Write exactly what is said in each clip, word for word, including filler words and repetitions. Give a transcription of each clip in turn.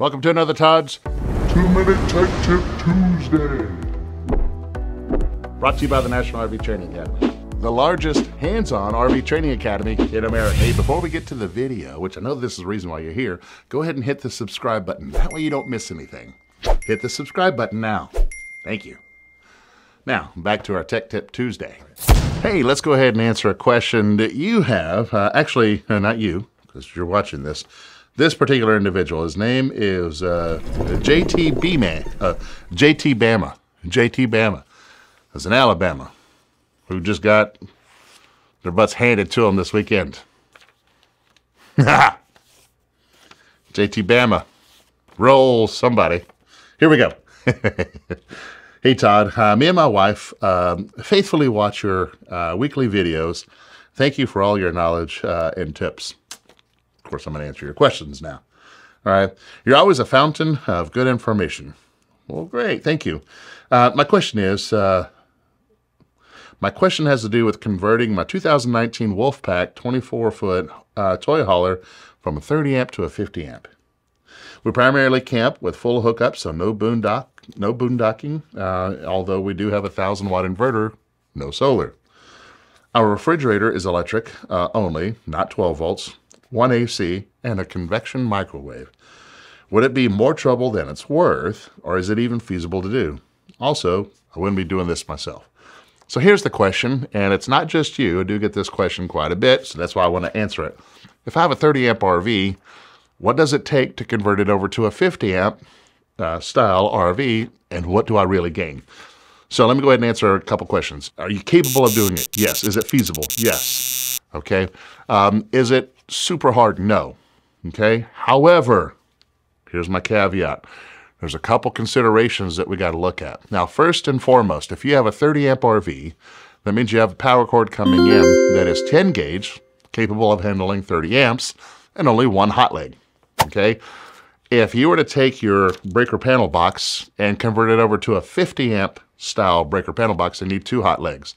Welcome to another Todd's two minute Tech Tip Tuesday. Brought to you by the National R V Training Academy, the largest hands-on R V training academy in America. Hey, before we get to the video, which I know this is the reason why you're here, go ahead and hit the subscribe button. That way you don't miss anything. Hit the subscribe button now. Thank you. Now, back to our Tech Tip Tuesday. Hey, let's go ahead and answer a question that you have. Uh, actually, uh, not you, because you're watching this. This particular individual, his name is uh, J T Bama, uh, J T Bama. J T Bama is in Alabama, who just got their butts handed to him this weekend. J T Bama, roll somebody. Here we go. Hey Todd, uh, me and my wife um, faithfully watch your uh, weekly videos. Thank you for all your knowledge uh, and tips. Of course, I'm going to answer your questions now. All right. You're always a fountain of good information. Well, great. Thank you. Uh, my question is, uh, my question has to do with converting my two thousand nineteen Wolfpack twenty-four foot uh, toy hauler from a thirty amp to a fifty amp. We primarily camp with full hookup, so no boondock, no boondocking, uh, although we do have a one thousand watt inverter, no solar. Our refrigerator is electric uh, only, not twelve volts, one A C, and a convection microwave. Would it be more trouble than it's worth, or is it even feasible to do? Also, I wouldn't be doing this myself. So here's the question, and it's not just you. I do get this question quite a bit, so that's why I want to answer it. If I have a thirty amp R V, what does it take to convert it over to a fifty amp uh, style R V, and what do I really gain? So let me go ahead and answer a couple questions. Are you capable of doing it? Yes. Is it feasible? Yes. Okay. Um, is it super hard? No. Okay. However, here's my caveat. There's a couple considerations that we got to look at. Now, first and foremost, if you have a thirty amp R V, that means you have a power cord coming in that is ten gauge, capable of handling thirty amps, and only one hot leg. Okay, if you were to take your breaker panel box and convert it over to a fifty amp style breaker panel box, you need two hot legs.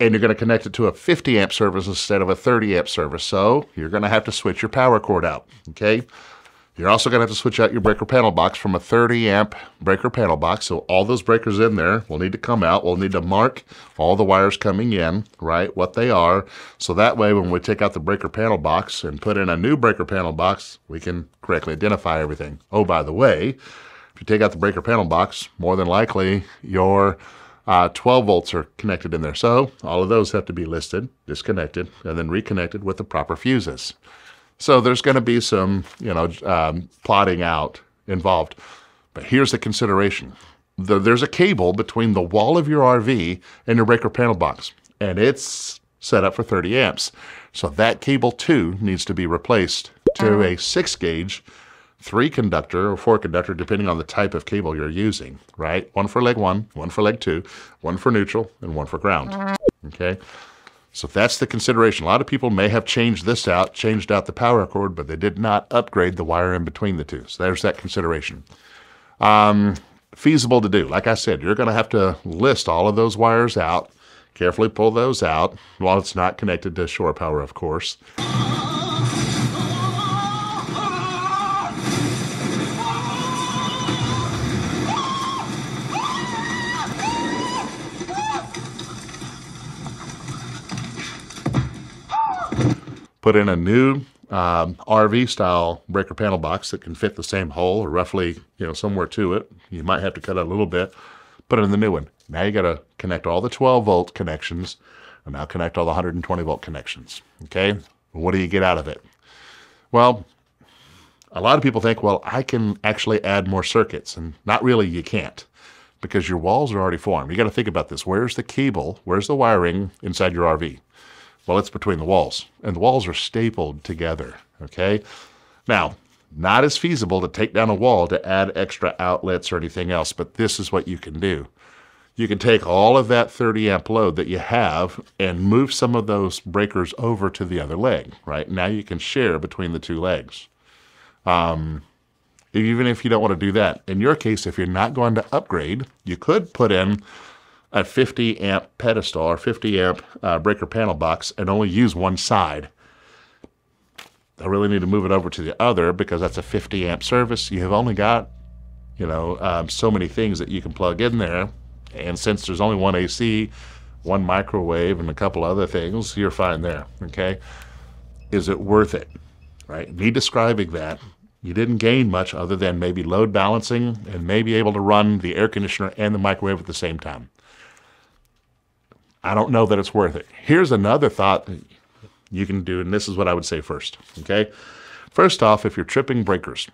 And you're going to connect it to a fifty amp service instead of a thirty amp service. So you're going to have to switch your power cord out. Okay, you're also going to have to switch out your breaker panel box from a thirty amp breaker panel box. So all those breakers in there will need to come out. We'll need to mark all the wires coming in, right, what they are. So that way, when we take out the breaker panel box and put in a new breaker panel box, we can correctly identify everything. Oh, by the way, if you take out the breaker panel box, more than likely your uh, twelve volts are connected in there. So all of those have to be listed, disconnected, and then reconnected with the proper fuses. So there's going to be some, you know, um, plotting out involved. But here's the consideration. The, there's a cable between the wall of your R V and your breaker panel box, and it's set up for thirty amps. So that cable, too, needs to be replaced to a six gauge, three conductor or four conductor, depending on the type of cable you're using, right? One for leg one, one for leg two, one for neutral, and one for ground, okay? So that's the consideration. A lot of people may have changed this out, changed out the power cord, but they did not upgrade the wire in between the two. So there's that consideration. Um, feasible to do. Like I said, you're going to have to list all of those wires out, carefully pull those out while it's not connected to shore power, of course. Put in a new um, R V style breaker panel box that can fit the same hole or roughly, you know, somewhere to it. You might have to cut it a little bit, put in the new one. Now you got to connect all the twelve volt connections and now connect all the one hundred twenty volt connections. Okay. What do you get out of it? Well, a lot of people think, well, I can actually add more circuits, and not really. You can't, because your walls are already formed. You got to think about this. Where's the cable? Where's the wiring inside your R V? Well, it's between the walls, and the walls are stapled together, okay? Now, not as feasible to take down a wall to add extra outlets or anything else, but this is what you can do. You can take all of that thirty amp load that you have and move some of those breakers over to the other leg, right? Now you can share between the two legs. Um, even if you don't want to do that, in your case, if you're not going to upgrade, you could put in a fifty amp pedestal or fifty amp uh, breaker panel box and only use one side. I really need to move it over to the other because that's a fifty amp service. You have only got, you know, um, so many things that you can plug in there. And since there's only one A C, one microwave, and a couple other things, you're fine there, okay? Is it worth it, right? Me describing that, you didn't gain much other than maybe load balancing and maybe able to run the air conditioner and the microwave at the same time. I don't know that it's worth it. Here's another thought you can do, and this is what I would say first, okay? First off, if you're tripping breakers,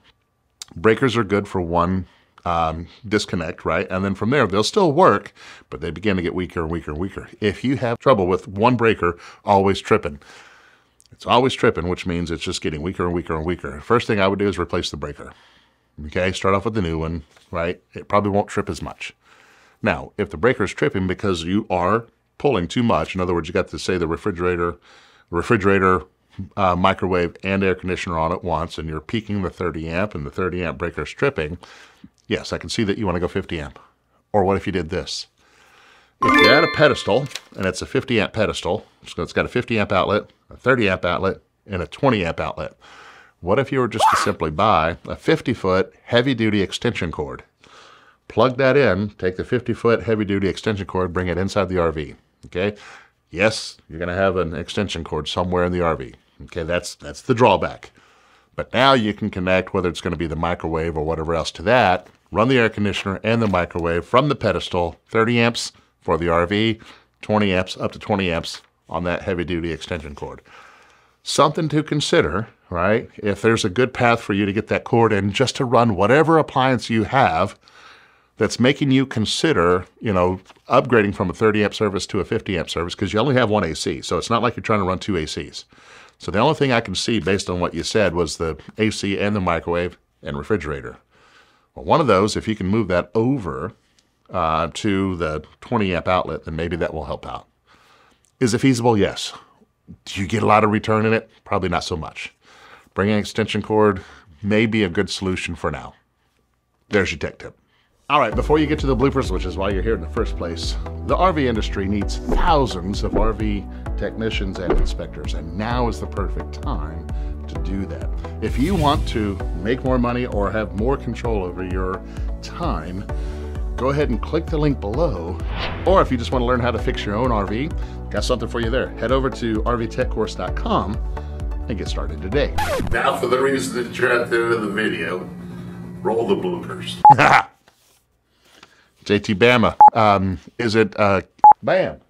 breakers are good for one um, disconnect, right? And then from there, they'll still work, but they begin to get weaker and weaker and weaker. If you have trouble with one breaker always tripping, it's always tripping, which means it's just getting weaker and weaker and weaker. First thing I would do is replace the breaker, okay? Start off with a new one, right? It probably won't trip as much. Now, if the breaker is tripping because you are pulling too much, in other words, you got to say the refrigerator, refrigerator, uh, microwave, and air conditioner on at once, and you're peaking the thirty amp, and the thirty amp breaker is tripping, yes, I can see that you want to go fifty amp. Or what if you did this? If you add a pedestal, and it's a fifty amp pedestal, so it's got a fifty amp outlet, a thirty amp outlet, and a twenty amp outlet. What if you were just to simply buy a fifty foot heavy-duty extension cord? Plug that in, take the fifty foot heavy-duty extension cord, bring it inside the R V, okay? Yes, you're going to have an extension cord somewhere in the R V, okay? That's, that's the drawback. But now you can connect, whether it's going to be the microwave or whatever else to that, run the air conditioner and the microwave from the pedestal, thirty amps, for the R V, twenty amps, up to twenty amps on that heavy duty extension cord. Something to consider, right? If there's a good path for you to get that cord in just to run whatever appliance you have that's making you consider, you know, upgrading from a thirty amp service to a fifty amp service, because you only have one A C. So it's not like you're trying to run two A Cs. So the only thing I can see based on what you said was the A C and the microwave and refrigerator. Well, one of those, if you can move that over Uh, to the twenty amp outlet, then maybe that will help out. Is it feasible? Yes. Do you get a lot of return in it? Probably not so much. Bringing an extension cord may be a good solution for now. There's your tech tip. All right, before you get to the bloopers, which is why you're here in the first place, the R V industry needs thousands of R V technicians and inspectors, and now is the perfect time to do that. If you want to make more money or have more control over your time, go ahead and click the link below. Or if you just want to learn how to fix your own R V, got something for you there. Head over to R V tech course dot com and get started today. Now for the reason that you're at the end of the video, roll the bloopers. J T Bama. Um, is it, uh, bam.